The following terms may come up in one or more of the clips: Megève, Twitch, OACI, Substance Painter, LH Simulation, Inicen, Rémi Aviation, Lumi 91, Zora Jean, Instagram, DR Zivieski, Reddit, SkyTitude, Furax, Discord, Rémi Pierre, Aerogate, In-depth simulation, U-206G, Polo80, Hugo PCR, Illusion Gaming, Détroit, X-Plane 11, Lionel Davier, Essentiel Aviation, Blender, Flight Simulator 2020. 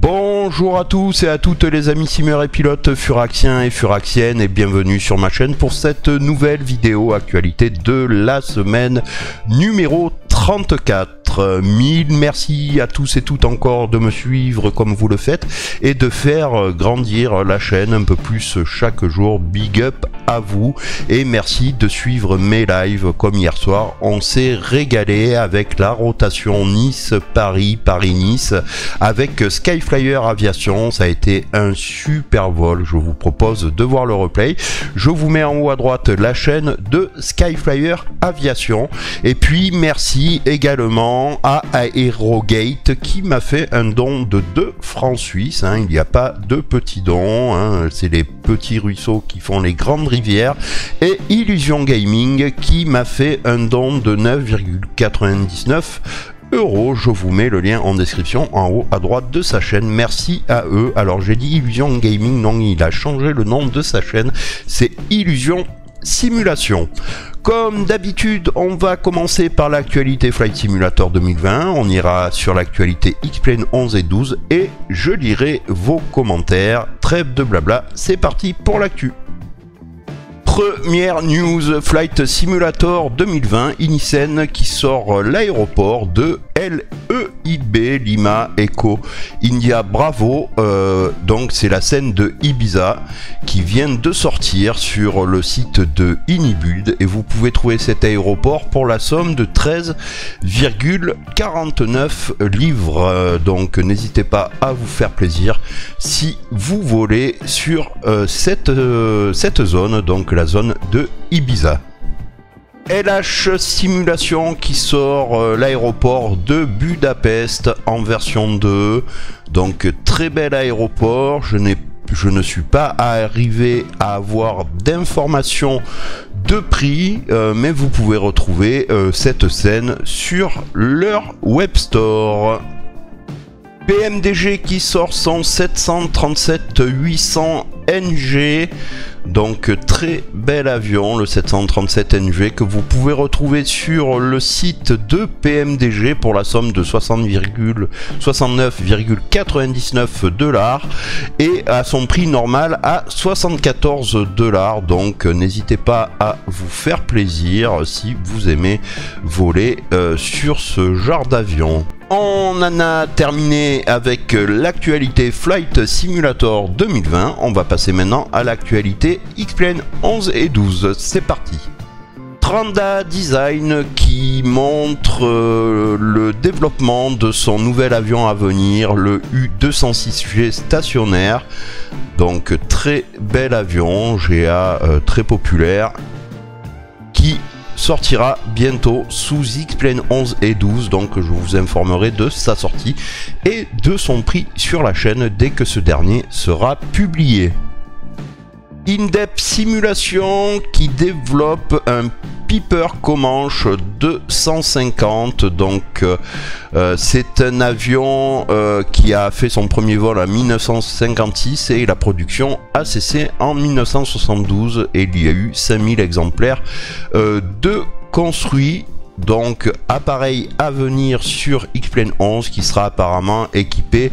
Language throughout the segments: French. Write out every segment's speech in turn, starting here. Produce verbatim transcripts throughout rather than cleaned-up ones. Bonjour à tous et à toutes les amis simeurs et pilotes furaxiens et furaxiennes, et bienvenue sur ma chaîne pour cette nouvelle vidéo actualité de la semaine numéro trente-quatre. Mille merci à tous et toutes encore de me suivre comme vous le faites et de faire grandir la chaîne un peu plus chaque jour. Big up à vous et merci de suivre mes lives comme hier soir. On s'est régalé avec la rotation Nice-Paris, Paris-Nice avec Skyflyer Aviation. Ça a été un super vol. Je vous propose de voir le replay. Je vous mets en haut à droite la chaîne de Skyflyer Aviation. Et puis merci également à Aerogate qui m'a fait un don de deux francs suisses, hein, il n'y a pas de petits dons, hein, c'est les petits ruisseaux qui font les grandes rivières, et Illusion Gaming qui m'a fait un don de neuf virgule quatre-vingt-dix-neuf euros, je vous mets le lien en description en haut à droite de sa chaîne, merci à eux. Alors j'ai dit Illusion Gaming, non il a changé le nom de sa chaîne, c'est Illusion Simulation. Comme d'habitude, on va commencer par l'actualité Flight Simulator deux mille vingt, on ira sur l'actualité X-Plane onze et douze et je lirai vos commentaires. Trêve de blabla, c'est parti pour l'actu. Première news, Flight Simulator deux mille vingt, Inicen qui sort l'aéroport de L E I B, Lima, Echo, India, Bravo. Euh, donc c'est la scène de Ibiza qui vient de sortir sur le site de Inibuild et vous pouvez trouver cet aéroport pour la somme de treize virgule quarante-neuf livres. Donc n'hésitez pas à vous faire plaisir si vous volez sur euh, cette, euh, cette zone, donc la zone de Ibiza. L H Simulation qui sort euh, l'aéroport de Budapest en version deux. Donc très bel aéroport. Je n'ai Je ne suis pas arrivé à avoir d'informations de prix, euh, mais vous pouvez retrouver euh, cette scène sur leur web store. P M D G qui sort son sept cent trente-sept huit cents N G, donc très bel avion, le sept cent trente-sept N G que vous pouvez retrouver sur le site de P M D G pour la somme de soixante-dix virgule soixante-neuf quatre-vingt-dix-neuf dollars et à son prix normal à soixante-quatorze dollars. Donc n'hésitez pas à vous faire plaisir si vous aimez voler euh, sur ce genre d'avion. On en a terminé avec l'actualité Flight Simulator deux mille vingt. On va passer maintenant à l'actualité X-Plane onze et douze. C'est parti. Tranda Design qui montre euh, le développement de son nouvel avion à venir, le U deux cent six G stationnaire. Donc très bel avion, G A euh, très populaire, qui sortira bientôt sous X-Plane onze et douze, donc je vous informerai de sa sortie et de son prix sur la chaîne dès que ce dernier sera publié. In-depth simulation qui développe un Piper Comanche deux cent cinquante, donc euh, c'est un avion euh, qui a fait son premier vol en mille neuf cent cinquante-six et la production a cessé en mille neuf cent soixante-douze et il y a eu cinq mille exemplaires euh, de construits. Donc appareil à venir sur X-Plane onze qui sera apparemment équipé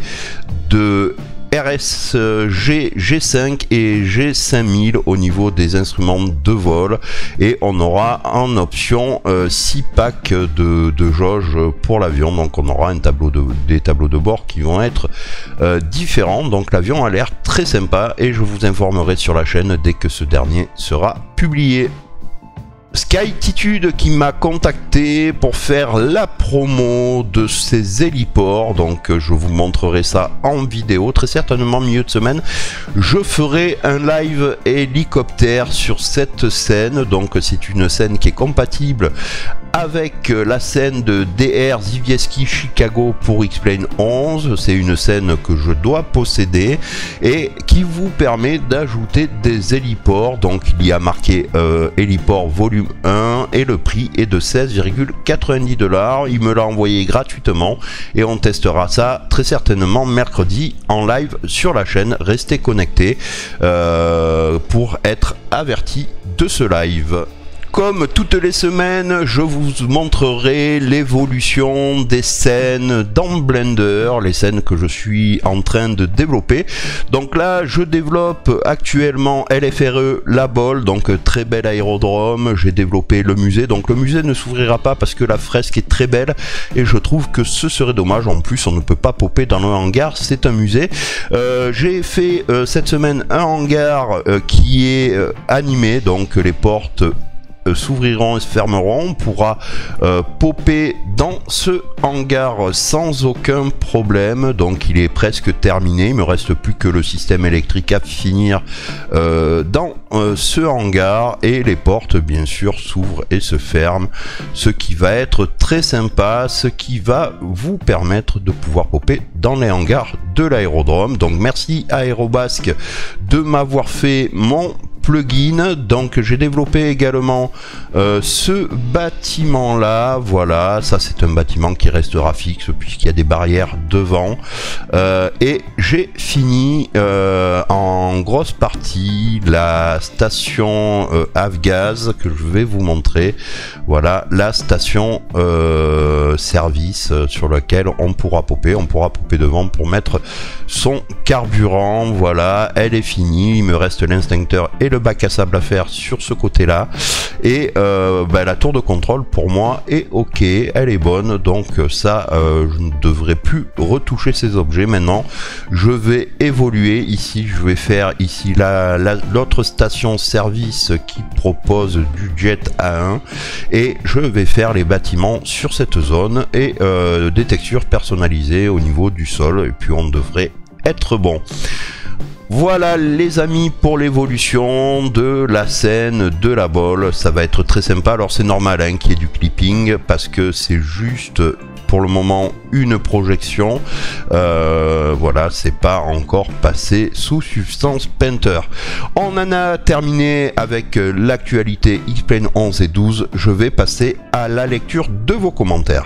de R S G G cinq et G cinq mille au niveau des instruments de vol et on aura en option euh, six packs de, de jauge pour l'avion, donc on aura un tableau de, des tableaux de bord qui vont être euh, différents, donc l'avion a l'air très sympa et je vous informerai sur la chaîne dès que ce dernier sera publié. SkyTitude qui m'a contacté pour faire la promo de ces héliports, donc je vous montrerai ça en vidéo, très certainement milieu de semaine. Je ferai un live hélicoptère sur cette scène, donc c'est une scène qui est compatible avec la scène de D R Zivieski Chicago pour X-Plane onze. C'est une scène que je dois posséder et qui vous permet d'ajouter des héliports. Donc il y a marqué euh, héliport volume un et le prix est de seize virgule quatre-vingt-dix dollars. Il me l'a envoyé gratuitement et on testera ça très certainement mercredi en live sur la chaîne. Restez connectés euh, pour être avertis de ce live. Comme toutes les semaines, je vous montrerai l'évolution des scènes dans Blender, les scènes que je suis en train de développer. Donc là, je développe actuellement L F R E La Bolle, donc très bel aérodrome. J'ai développé le musée, donc le musée ne s'ouvrira pas parce que la fresque est très belle et je trouve que ce serait dommage. En plus, on ne peut pas popper dans le hangar, c'est un musée. Euh, j'ai fait euh, cette semaine un hangar euh, qui est euh, animé, donc les portes s'ouvriront et se fermeront. On pourra euh, popper dans ce hangar sans aucun problème. Donc il est presque terminé, il me reste plus que le système électrique à finir euh, dans euh, ce hangar, et les portes bien sûr s'ouvrent et se ferment, ce qui va être très sympa, ce qui va vous permettre de pouvoir popper dans les hangars de l'aérodrome. Donc merci à Aérobask de m'avoir fait mon plugin. Donc j'ai développé également euh, ce bâtiment là, voilà, ça c'est un bâtiment qui restera fixe puisqu'il y a des barrières devant, euh, et j'ai fini euh, en grosse partie la station euh, Avgaz que je vais vous montrer. Voilà la station euh, service sur laquelle on pourra popper, on pourra popper devant pour mettre son carburant. Voilà, elle est finie, il me reste l'instincteur et le le bac à sable à faire sur ce côté là, et euh, bah, la tour de contrôle pour moi est ok, elle est bonne, donc ça euh, je ne devrais plus retoucher ces objets. Maintenant je vais évoluer ici, je vais faire ici la, la, l'autre station service qui propose du jet A un, et je vais faire les bâtiments sur cette zone et euh, des textures personnalisées au niveau du sol, et puis on devrait être bon. Voilà les amis pour l'évolution de la scène de La Bolle, ça va être très sympa. Alors c'est normal hein, qu'il y ait du clipping parce que c'est juste pour le moment une projection, euh, voilà, c'est pas encore passé sous Substance Painter. On en a terminé avec l'actualité X-Plane onze et douze, je vais passer à la lecture de vos commentaires.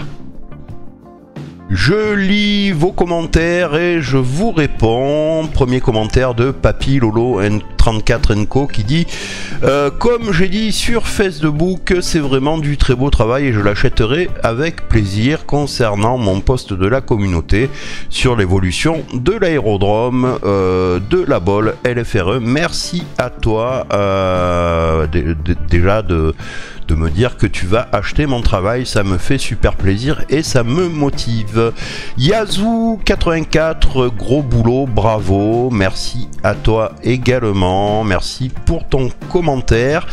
Je lis vos commentaires et je vous réponds. Premier commentaire de Papy Lolo N trente-quatre nco qui dit euh, comme j'ai dit sur Facebook, c'est vraiment du très beau travail et je l'achèterai avec plaisir. Concernant mon poste de la communauté sur l'évolution de l'aérodrome euh, de La Bolle L F R E, merci à toi euh, déjà de de me dire que tu vas acheter mon travail, ça me fait super plaisir et ça me motive. Yazoo quatre-vingt-quatre, gros boulot, bravo, merci à toi également, merci pour ton commentaire.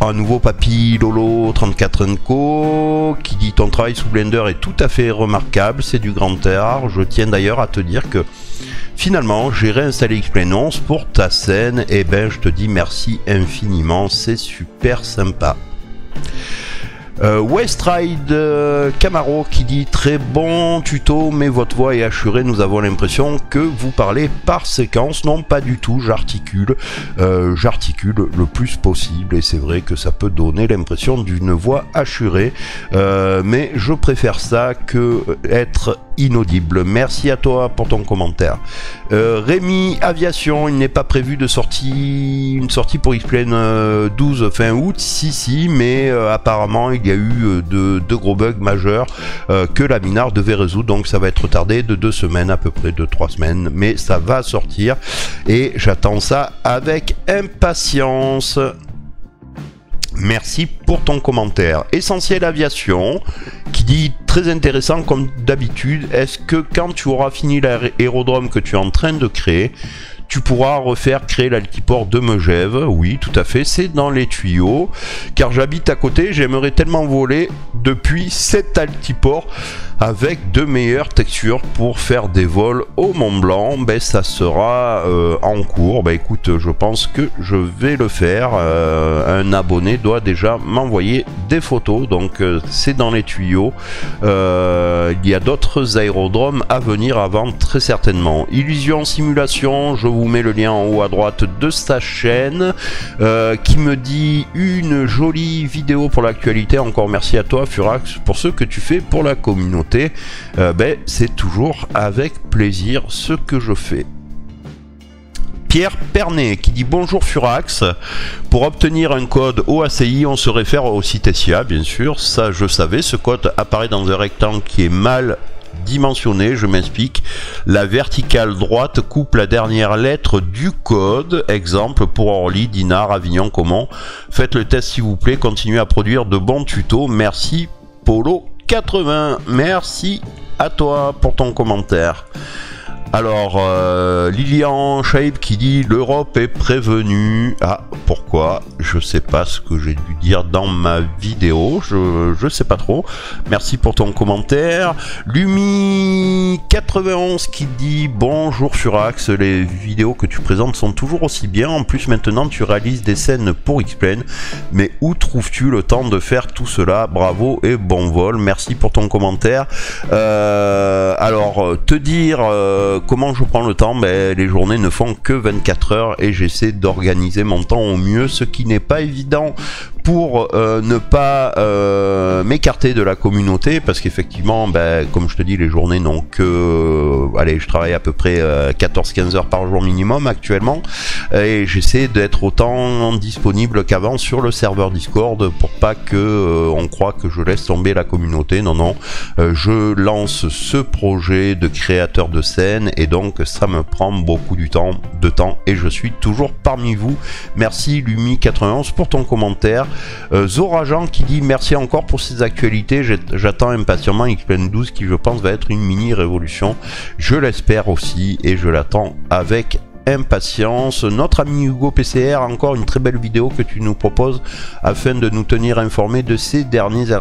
Un nouveau Papy Lolo trente-quatre nco qui dit ton travail sous Blender est tout à fait remarquable, c'est du grand art. Je tiens d'ailleurs à te dire que finalement j'ai réinstallé X-Plane onze pour ta scène, et ben je te dis merci infiniment, c'est super sympa. Euh, Westride euh, Camaro qui dit très bon tuto, mais votre voix est assurée, nous avons l'impression que vous parlez par séquence. Non, pas du tout, j'articule euh, j'articule le plus possible et c'est vrai que ça peut donner l'impression d'une voix assurée, euh, mais je préfère ça que être inaudible. Merci à toi pour ton commentaire. euh, Rémi Aviation, il n'est pas prévu de sortie une sortie pour X-Plane euh, douze fin août. Si si, mais euh, apparemment il y a eu euh, de, de gros bugs majeurs euh, que la Minar devait résoudre, donc ça va être retardé de deux semaines à peu près, de trois semaines, mais ça va sortir et j'attends ça avec impatience. Merci pour ton commentaire. Essentiel Aviation qui dit très intéressant comme d'habitude, est-ce que quand tu auras fini l'aérodrome que tu es en train de créer, tu pourras refaire créer l'altiport de Megève? Oui, tout à fait, c'est dans les tuyaux, car j'habite à côté, j'aimerais tellement voler depuis cet altiport. avec de meilleures textures pour faire des vols au Mont Blanc. Ben, ça sera euh, en cours. Ben, écoute, je pense que je vais le faire. Euh, un abonné doit déjà m'envoyer des photos, donc euh, c'est dans les tuyaux. Euh, il y a d'autres aérodromes à venir avant, très certainement. Illusion Simulation, je vous mets le lien en haut à droite de sa chaîne, euh, qui me dit une jolie vidéo pour l'actualité. Encore merci à toi Furax pour ce que tu fais pour la communauté. Euh, ben, c'est toujours avec plaisir ce que je fais. Pierre Pernet qui dit bonjour Furax, pour obtenir un code O A C I on se réfère au site S I A, bien sûr, ça je savais, ce code apparaît dans un rectangle qui est mal dimensionné, je m'explique, la verticale droite coupe la dernière lettre du code, exemple pour Orly, Dinard, Avignon, Comont, faites le test s'il vous plaît, continuez à produire de bons tutos, merci Polo quatre-vingts, merci à toi pour ton commentaire. Alors, euh, Lilian Shaib qui dit l'Europe est prévenue. Ah, pourquoi? Je sais pas ce que j'ai dû dire dans ma vidéo. Je, je sais pas trop. Merci pour ton commentaire. Lumi quatre-vingt-onze qui dit bonjour Furax. Les vidéos que tu présentes sont toujours aussi bien. En plus, maintenant, tu réalises des scènes pour X-Plane. Mais où trouves-tu le temps de faire tout cela? Bravo et bon vol. Merci pour ton commentaire. Euh, alors, te dire. Euh, Comment je prends le temps? Ben, les journées ne font que vingt-quatre heures et j'essaie d'organiser mon temps au mieux, ce qui n'est pas évident pour euh, ne pas euh, m'écarter de la communauté, parce qu'effectivement, ben, comme je te dis, les journées n'ont que... Euh, allez, je travaille à peu près euh, quatorze quinze heures par jour minimum actuellement, et j'essaie d'être autant disponible qu'avant sur le serveur Discord pour pas que euh, on croit que je laisse tomber la communauté. Non, non, euh, je lance ce projet de créateur de scène, et donc ça me prend beaucoup du temps, de temps, et je suis toujours parmi vous. Merci Lumi quatre-vingt-onze pour ton commentaire. Euh, Zora Jean qui dit merci encore pour ces actualités, j'attends impatiemment X-Plane douze qui je pense va être une mini révolution, je l'espère aussi et je l'attends avec impatience. Notre ami Hugo P C R, encore une très belle vidéo que tu nous proposes afin de nous tenir informés de ces dernières,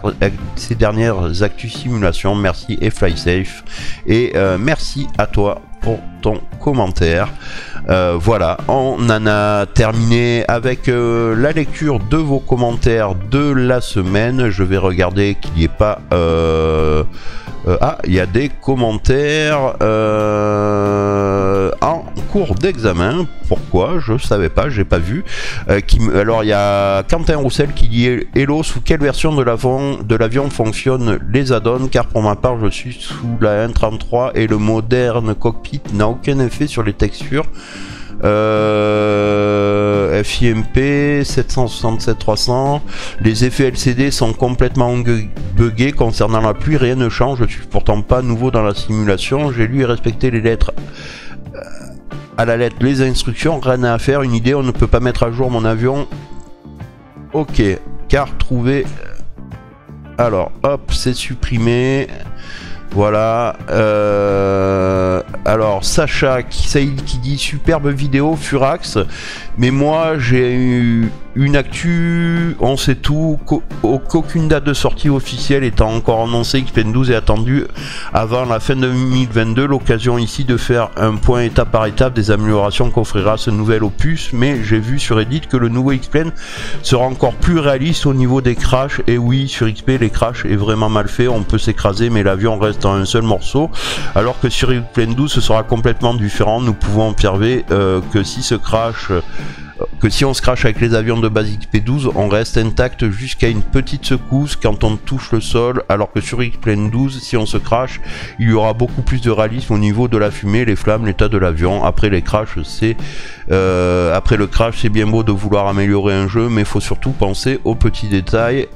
ces dernières actus simulations, merci et fly safe, et euh, merci à toi pour ton commentaire. Euh, voilà, on en a terminé avec euh, la lecture de vos commentaires de la semaine. Je vais regarder qu'il n'y ait pas... Euh, euh, ah, il y a des commentaires euh, en cours d'examen. Pourquoi? Je savais pas, j'ai pas vu. Euh, qui, alors, il y a Quentin Roussel qui dit « Hello, sous quelle version de l'avion de l'avion fonctionnent les add-ons? Car pour ma part, je suis sous la un trente-trois et le moderne cockpit n'a aucun effet sur les textures. Euh, F I M P sept cent soixante-sept trois cents, les effets L C D sont complètement buggés, concernant la pluie rien ne change, je suis pourtant pas nouveau dans la simulation, j'ai lu et respecté les lettres à la lettre, les instructions, rien à faire, une idée, on ne peut pas mettre à jour mon avion, ok, car trouver, alors hop, c'est supprimé. Voilà, euh, alors Sacha qui, Saïd qui dit superbe vidéo Furax, mais moi j'ai eu une actu, on sait tout, qu'aucune date de sortie officielle étant encore annoncée, X-Plane douze est attendue avant la fin de deux mille vingt-deux, l'occasion ici de faire un point étape par étape des améliorations qu'offrira ce nouvel opus, mais j'ai vu sur Reddit que le nouveau X-Plane sera encore plus réaliste au niveau des crashs, et oui, sur X P les crashs est vraiment mal fait, on peut s'écraser mais l'avion reste dans un seul morceau, alors que sur X-Plane douze ce sera complètement différent, nous pouvons observer euh, que si ce crash euh, que si on se crache avec les avions de base X P douze, on reste intact jusqu'à une petite secousse quand on touche le sol, alors que sur X-Plane douze, si on se crache, il y aura beaucoup plus de réalisme au niveau de la fumée, les flammes, l'état de l'avion. Après les crashs, c'est euh, après le crash, c'est bien beau de vouloir améliorer un jeu, mais il faut surtout penser aux petits détails.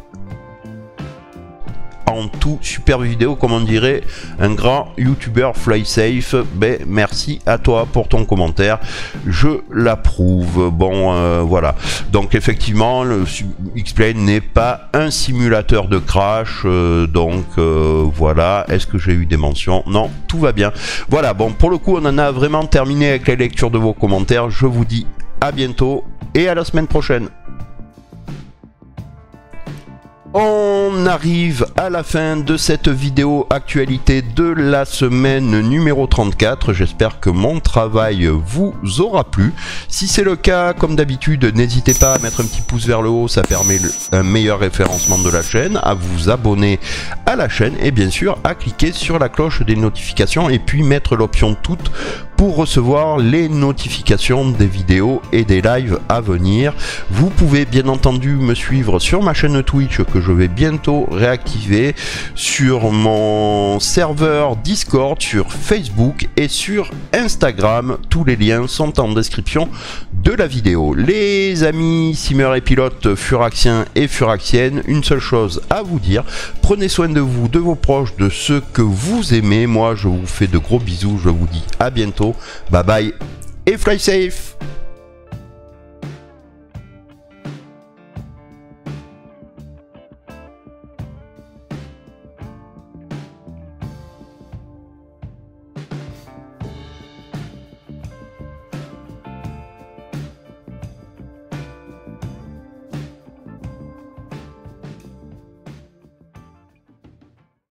En tout, superbe vidéo, comme on dirait un grand youtubeur fly safe. Ben, merci à toi pour ton commentaire, je l'approuve. Bon, euh, voilà. Donc effectivement, le X-Plane n'est pas un simulateur de crash, euh, donc euh, voilà. Est-ce que j'ai eu des mentions? Non, tout va bien. Voilà. Bon, pour le coup, on en a vraiment terminé avec la lecture de vos commentaires. Je vous dis à bientôt et à la semaine prochaine. On arrive à la fin de cette vidéo actualité de la semaine numéro trente-quatre. J'espère que mon travail vous aura plu. Si c'est le cas, comme d'habitude, n'hésitez pas à mettre un petit pouce vers le haut, ça permet un meilleur référencement de la chaîne, à vous abonner à la chaîne et bien sûr à cliquer sur la cloche des notifications et puis mettre l'option toute pour recevoir les notifications des vidéos et des lives à venir. Vous pouvez bien entendu me suivre sur ma chaîne Twitch que je vais bientôt réactiver, sur mon serveur Discord, sur Facebook et sur Instagram. Tous les liens sont en description de la vidéo. Les amis simeurs et pilotes furaxiens et furaxiennes, une seule chose à vous dire: prenez soin de vous, de vos proches, de ceux que vous aimez. Moi je vous fais de gros bisous, je vous dis à bientôt, bye bye et fly safe.